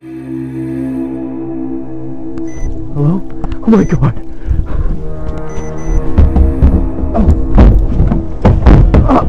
Hello? Oh my god! Oh.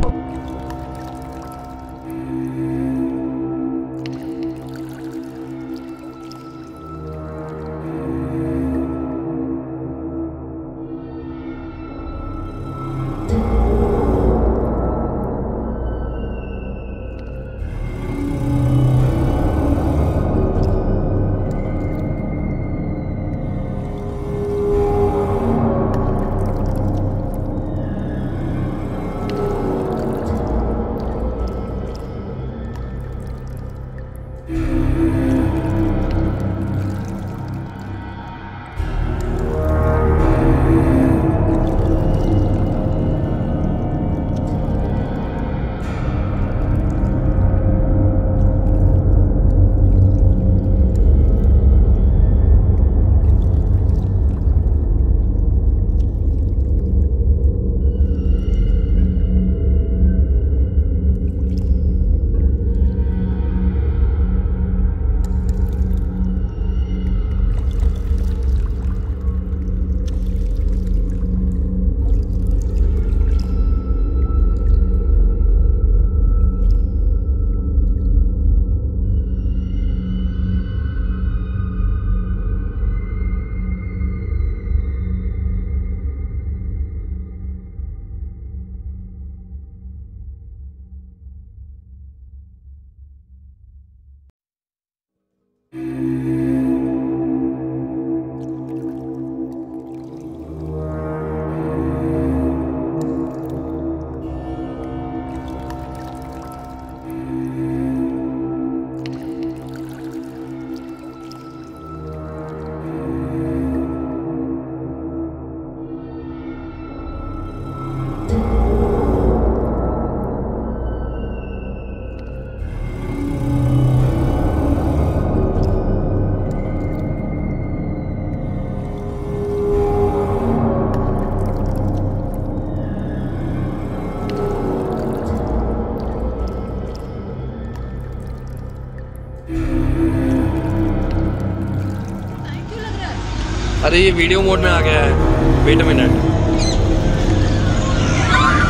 अरे ये video mode में आ गया है। वेट अ मिनट,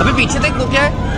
अबे पीछे देख वो क्या है।